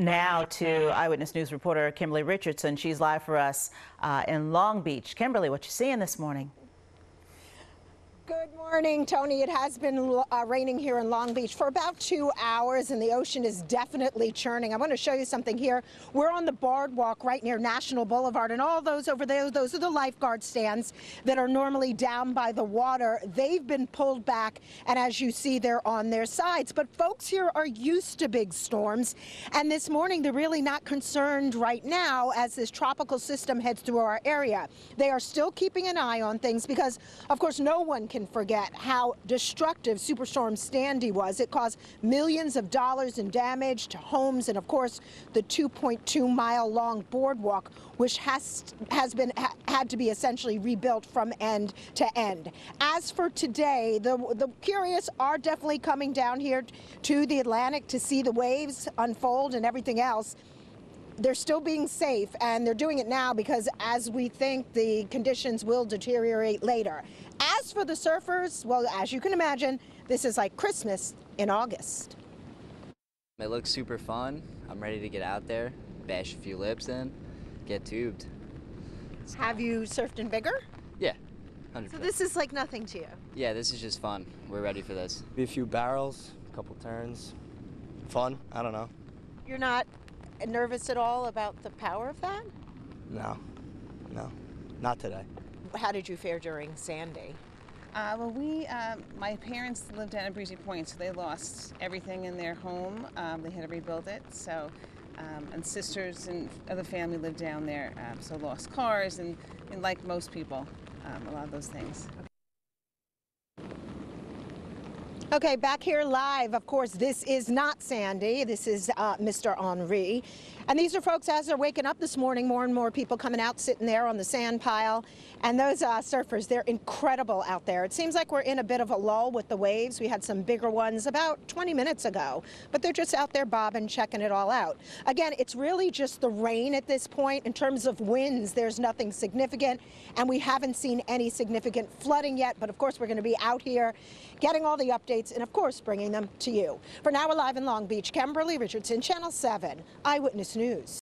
Now to Eyewitness News reporter Kemberly Richardson. She's live for us in Long Beach. Kemberly, what you seeing this morning? Good morning, Tony. It has been raining here in Long Beach for about 2 hours, and the ocean is definitely churning. I want to show you something here. We're on the boardwalk right near National Boulevard, and all those over there, those are the lifeguard stands that are normally down by the water. They've been pulled back, and as you see, they're on their sides. But folks here are used to big storms, and this morning they're really not concerned right now as this tropical system heads through our area. They are still keeping an eye on things because, of course, no one can forget how destructive Superstorm Sandy was. It caused millions of dollars in damage to homes and, of course, the 2.2-mile-long boardwk, which had to be essentially rebuilt from end to end. As for today, the curious are definitely coming down here to the Atlantic to see the waves unfold and everything else. They're still being safe, and they're doing it now because, as we think, the conditions will deteriorate later. As for the surfers, well, as you can imagine, this is like Christmas in August. It looks super fun. I'm ready to get out there, bash a few lips in, get tubed. Have you surfed in bigger? Yeah, 100%. So this is like nothing to you? Yeah, this is just fun. We're ready for this. Be a few barrels, a couple turns, fun, I don't know. You're not nervous at all about the power of that? No, not today. How did you fare during Sandy? Well, my parents lived down at Breezy Point, so they lost everything in their home. They had to rebuild it, so, and sisters and other family lived down there, so lost cars and like most people, a lot of those things. Okay, back here live, of course, this is not Sandy. This is Mr. Henri. And these are folks as they're waking up this morning, more and more people coming out, sitting there on the sand pile. And those surfers, they're incredible out there. It seems like we're in a bit of a lull with the waves. We had some bigger ones about 20 minutes ago, but they're just out there bobbing, checking it all out. Again, it's really just the rain at this point. In terms of winds, there's nothing significant, and we haven't seen any significant flooding yet. But of course, we're going to be out here getting all the updates and, of course, bringing them to you. For now, we're live in Long Beach. Kemberly Richardson, Channel 7, Eyewitness News.